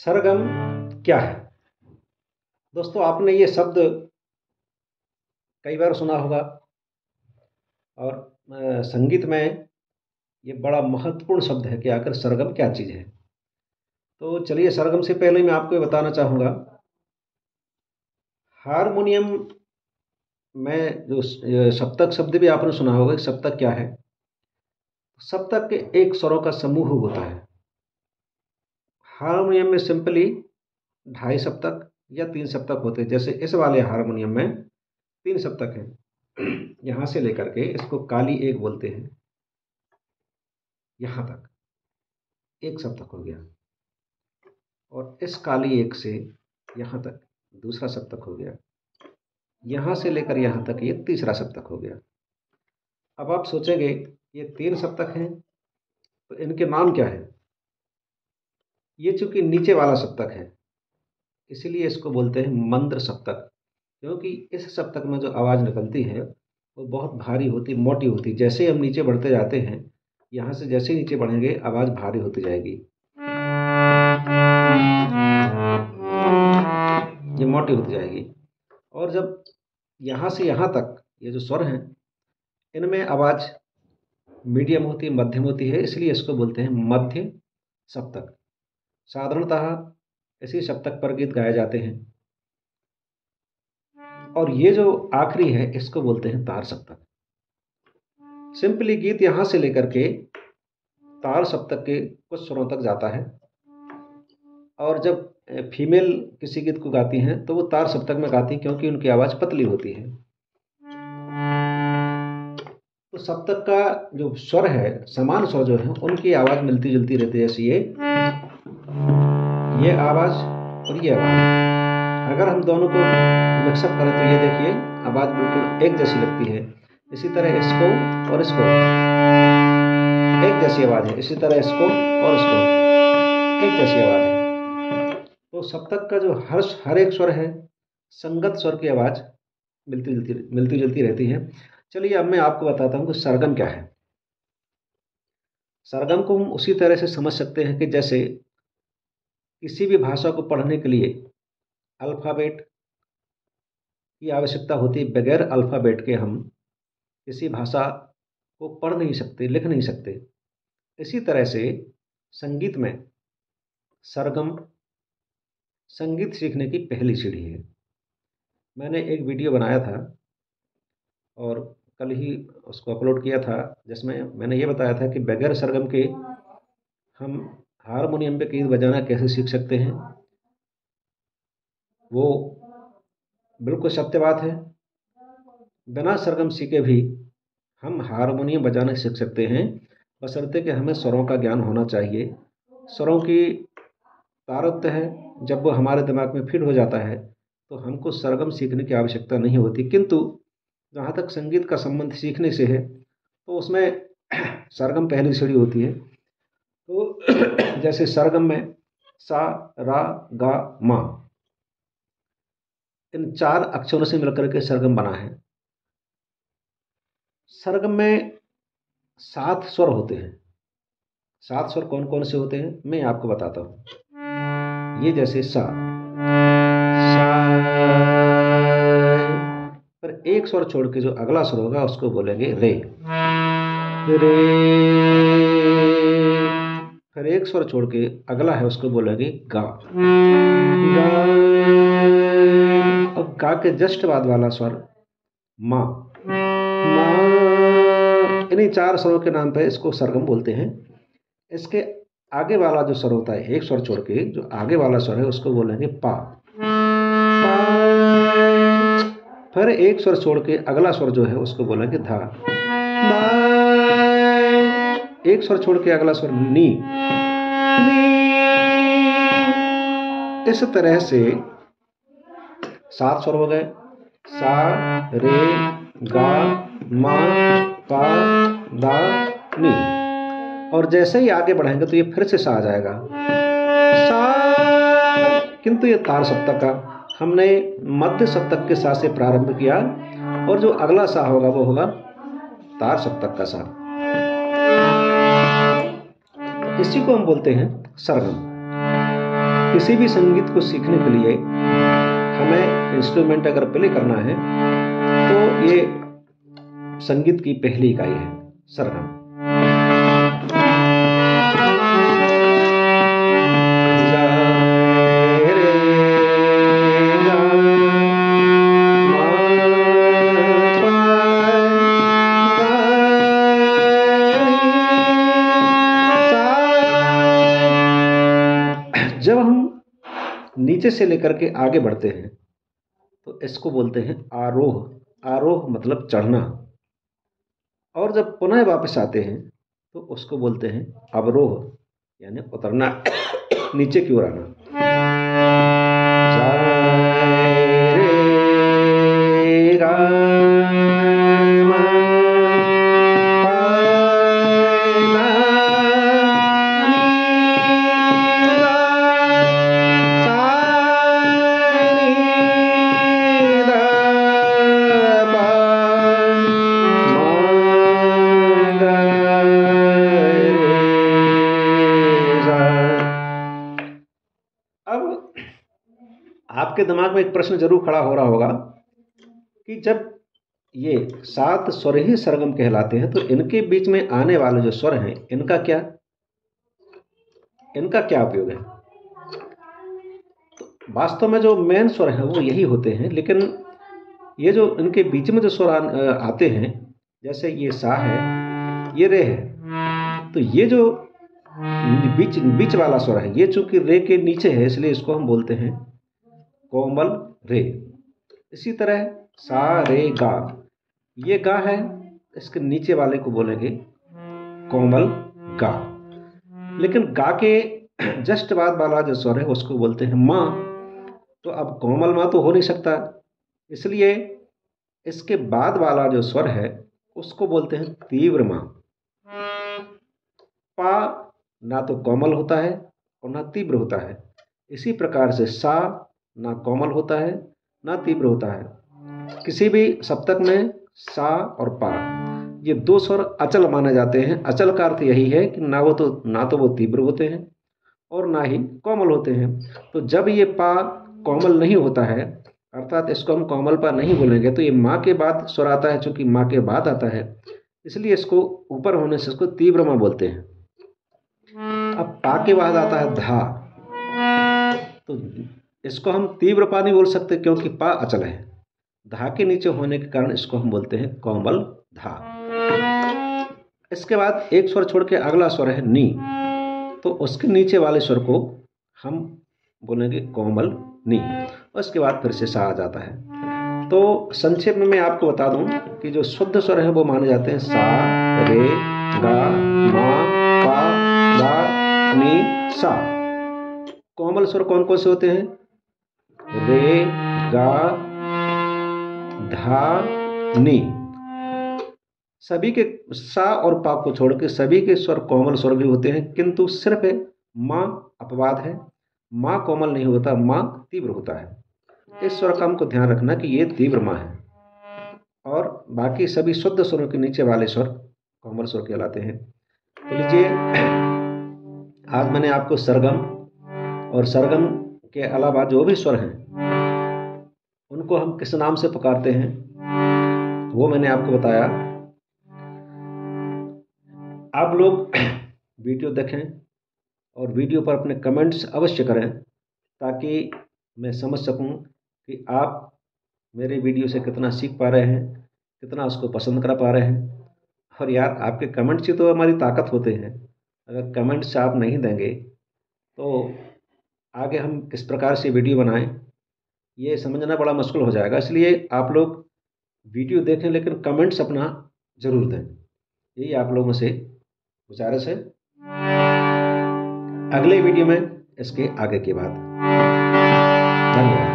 सरगम क्या है? दोस्तों, आपने ये शब्द कई बार सुना होगा और संगीत में ये बड़ा महत्वपूर्ण शब्द है कि आखिर सरगम क्या चीज़ है। तो चलिए, सरगम से पहले मैं आपको ये बताना चाहूँगा, हारमोनियम में जो सप्तक शब्द भी आपने सुना होगा, सप्तक क्या है? सप्तक के एक स्वरों का समूह होता है। हारमोनियम में सिंपली 2.5 सप्तक या 3 सप्तक होते हैं। जैसे इस वाले हारमोनियम में 3 सप्तक हैं, यहाँ से लेकर के इसको काली एक बोलते हैं, यहाँ तक 1 सप्तक हो गया, और इस काली एक से यहाँ तक दूसरा सप्तक हो गया, यहाँ से लेकर यहाँ तक ये तीसरा सप्तक हो गया। अब आप सोचेंगे ये 3 सप्तक हैं तो इनके नाम क्या है? ये चूँकि नीचे वाला सप्तक है इसलिए इसको बोलते हैं मंद्र सप्तक, क्योंकि इस सप्तक में जो आवाज़ निकलती है वो बहुत भारी होती, मोटी होती। जैसे हम नीचे बढ़ते जाते हैं, यहाँ से जैसे नीचे बढ़ेंगे आवाज़ भारी होती जाएगी, ये मोटी होती जाएगी। और जब यहाँ से यहाँ तक ये जो स्वर हैं इनमें आवाज़ मीडियम होती है, मध्यम होती है, इसलिए इसको बोलते हैं मध्य सप्तक। साधारणतः इसी सप्तक पर गीत गाए जाते हैं। और ये जो आखिरी है इसको बोलते हैं तार सप्तक। सिंपली गीत यहाँ से लेकर के तार सप्तक के कुछ स्वरों तक जाता है, और जब फीमेल किसी गीत को गाती हैं तो वो तार सप्तक में गाती हैं, क्योंकि उनकी आवाज़ पतली होती है। तो सप्तक का जो स्वर है, समान स्वर जो है, उनकी आवाज़ मिलती जुलती रहती है। जैसे ये आवाज़ और ये आवाज़, अगर हम दोनों को मिक्सअप करें तो ये देखिए आवाज़ बिल्कुल एक जैसी लगती है। इसी तरह इसको और इसको एक जैसी आवाज़ है, इसी तरह इसको और इसको एक जैसी आवाज़ है। तो सप्तक का जो हर एक स्वर है, संगत स्वर की आवाज़ मिलती जुलती रहती है। चलिए, अब मैं आपको बताता हूँ कि सरगम क्या है। सरगम को हम उसी तरह से समझ सकते हैं कि जैसे किसी भी भाषा को पढ़ने के लिए अल्फ़ाबेट की आवश्यकता होती है। बगैर अल्फ़ाबेट के हम किसी भाषा को पढ़ नहीं सकते, लिख नहीं सकते। इसी तरह से संगीत में सरगम संगीत सीखने की पहली सीढ़ी है। मैंने एक वीडियो बनाया था और कल ही उसको अपलोड किया था, जिसमें मैंने ये बताया था कि बगैर सरगम के हम हारमोनियम पे गीत बजाना कैसे सीख सकते हैं। वो बिल्कुल सत्य बात है। बिना सरगम सीखे भी हम हारमोनियम बजाना सीख सकते हैं, बशर्ते कि हमें स्वरों का ज्ञान होना चाहिए। स्वरों की तारतम्य है, जब वो हमारे दिमाग में फिट हो जाता है तो हमको सरगम सीखने की आवश्यकता नहीं होती। किंतु जहाँ तक संगीत का संबंध सीखने से है तो उसमें सरगम पहली सीढ़ी होती है। तो जैसे सरगम में सा, रा, गा, मा, इन 4 अक्षरों से मिलकर के सरगम बना है। सरगम में 7 स्वर होते हैं। 7 स्वर कौन कौन से होते हैं मैं आपको बताता हूँ। ये जैसे सा, पर एक स्वर छोड़ के जो अगला स्वर होगा उसको बोलेंगे रे। रे, फिर एक स्वर छोड़ के अगला है उसको बोलेंगे गा। गा, और गा के जस्ट बाद वाला स्वर माँ। माँ, इन्हीं 4 स्वरों के नाम पे इसको सरगम बोलते हैं। इसके आगे वाला जो स्वर होता है, एक स्वर छोड़ के जो आगे वाला स्वर है उसको बोलेंगे पा। फिर एक स्वर छोड़ के अगला स्वर जो है उसको बोलेंगे धा। एक स्वर छोड़ के अगला स्वर नी। इस तरह से 7 स्वर हो गए, सा, रे, गा, मा, पा, दा, नी। और जैसे ही आगे बढ़ेंगे तो ये फिर से सा आ जाएगा, सा। किंतु ये तार सप्तक का हमने मध्य सप्तक के सा से प्रारंभ किया और जो अगला सा होगा वो होगा तार सप्तक का सा। इसी को हम बोलते हैं सरगम। किसी भी संगीत को सीखने के लिए हमें इंस्ट्रूमेंट अगर प्ले करना है तो ये संगीत की पहली इकाई है सरगम। जब हम नीचे से लेकर के आगे बढ़ते हैं तो इसको बोलते हैं आरोह। आरोह मतलब चढ़ना। और जब पुनः वापस आते हैं तो उसको बोलते हैं अवरोह यानी उतरना, नीचे की ओर आना। आपके दिमाग में एक प्रश्न जरूर खड़ा हो रहा होगा कि जब ये सात स्वर ही सरगम कहलाते हैं तो इनके बीच में आने वाले जो स्वर हैं इनका क्या उपयोग है। तो वास्तव में जो मेन स्वर हैं वो यही होते हैं, लेकिन ये जो इनके बीच में जो स्वर आते हैं जैसे ये सा है, ये रे है, तो ये जो बीच वाला स्वर है ये चूंकि रे के नीचे है इसलिए इसको हम बोलते हैं कोमल रे। इसी तरह सा रे गा, ये गा है, इसके नीचे वाले को बोलेंगे कोमल गा। लेकिन गा के जस्ट बाद वाला जो स्वर है उसको बोलते हैं माँ। तो अब कोमल माँ तो हो नहीं सकता, इसलिए इसके बाद वाला जो स्वर है उसको बोलते हैं तीव्र माँ। पा ना तो कोमल होता है और ना तीव्र होता है। इसी प्रकार से सा ना कोमल होता है ना तीव्र होता है। किसी भी सप्तक में सा और पा ये दो स्वर अचल माने जाते हैं। अचल का अर्थ यही है कि ना तो वो तीव्र होते हैं और ना ही कोमल होते हैं। तो जब ये पा कोमल नहीं होता है अर्थात इसको हम कोमल पा नहीं बोलेंगे, तो ये माँ के बाद स्वर आता है, चूंकि माँ के बाद आता है इसलिए इसको ऊपर होने से इसको तीव्र माँ बोलते हैं। अब पा के बाद आता है धा, तो इसको हम तीव्र पा नहीं बोल सकते क्योंकि पा अचल है। धा के नीचे होने के कारण इसको हम बोलते हैं कोमल धा। इसके बाद एक स्वर छोड़ के अगला स्वर है नी, तो उसके नीचे वाले स्वर को हम बोलेंगे कोमल नी। उसके बाद फिर से सा आ जाता है। तो संक्षेप में मैं आपको बता दूं कि जो शुद्ध स्वर हैं वो माने जाते हैं सा रे गा मा पा धा नी सा। कोमल स्वर कौन कौन से होते हैं? रे गा धा नी। सभी के सा और पा को छोड़ के सभी के स्वर कोमल स्वर भी होते हैं, किंतु सिर्फ माँ अपवाद है। माँ कोमल नहीं होता, माँ तीव्र होता है। इस स्वर का हमको ध्यान रखना कि ये तीव्र माँ है और बाकी सभी शुद्ध स्वरों के नीचे वाले स्वर कोमल स्वर कहलाते हैं। तो लीजिए, आज मैंने आपको सरगम और सरगम के अलावा जो भी स्वर हैं उनको हम किस नाम से पुकारते हैं वो मैंने आपको बताया। आप लोग वीडियो देखें और वीडियो पर अपने कमेंट्स अवश्य करें ताकि मैं समझ सकूं कि आप मेरे वीडियो से कितना सीख पा रहे हैं, कितना उसको पसंद कर पा रहे हैं। और यार आपके कमेंट्स ही तो हमारी ताकत होते हैं। अगर कमेंट्स आप नहीं देंगे तो आगे हम किस प्रकार से वीडियो बनाएं ये समझना बड़ा मुश्किल हो जाएगा। इसलिए आप लोग वीडियो देखें लेकिन कमेंट्स अपना ज़रूर दें, यही आप लोगों से गुजारिश है। अगले वीडियो में इसके आगे की बात। धन्यवाद।